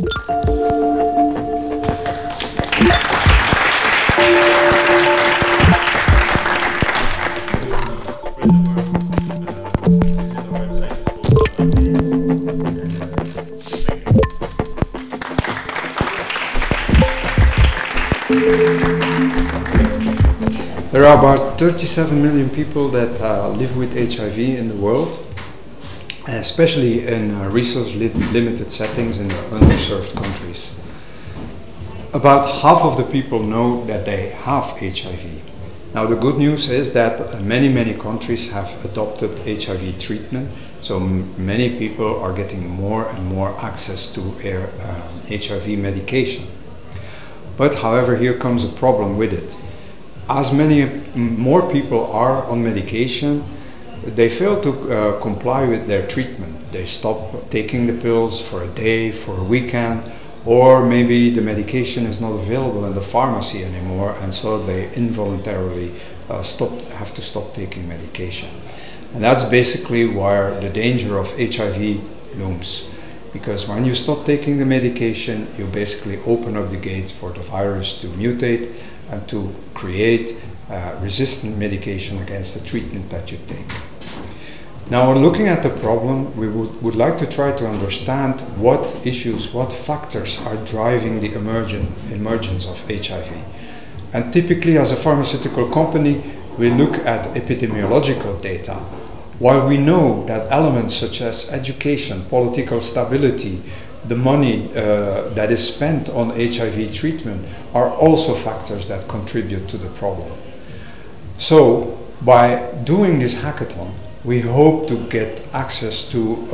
There are about 37 million people that live with HIV in the world, especially in resource-limited settings in underserved countries. About half of the people know that they have HIV. Now the good news is that many countries have adopted HIV treatment, so many people are getting more and more access to their HIV medication. But however, here comes a problem with it. As more people are on medication, they fail to comply with their treatment. They stop taking the pills for a day, for a weekend, or maybe the medication is not available in the pharmacy anymore, and so they involuntarily have to stop taking medication. And that's basically where the danger of HIV looms. Because when you stop taking the medication, you basically open up the gates for the virus to mutate and to create resistant medication against the treatment that you take. Now, looking at the problem, we would like to try to understand what issues, what factors are driving the emergence of HIV. And typically, as a pharmaceutical company, we look at epidemiological data. While we know that elements such as education, political stability, the money that is spent on HIV treatment are also factors that contribute to the problem. So by doing this hackathon, we hope to get access to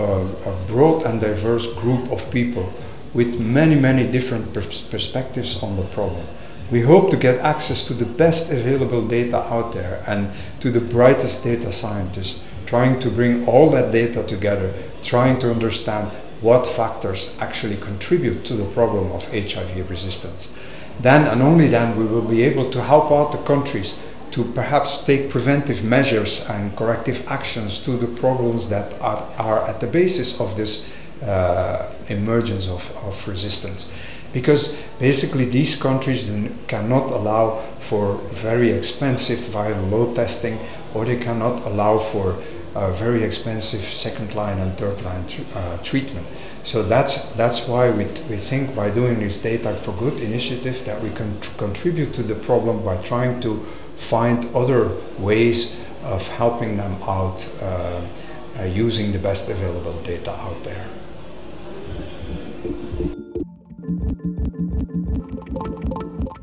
a broad and diverse group of people with many different perspectives on the problem. We hope to get access to the best available data out there and to the brightest data scientists, trying to bring all that data together, trying to understand what factors actually contribute to the problem of HIV resistance. Then and only then we will be able to help out the countries to perhaps take preventive measures and corrective actions to the problems that are at the basis of this emergence of resistance. Because basically these countries cannot allow for very expensive viral load testing, or they cannot allow for very expensive second-line and third-line treatment. So that's why we think by doing this Data for Good initiative that we can contribute to the problem by trying to find other ways of helping them out using the best available data out there.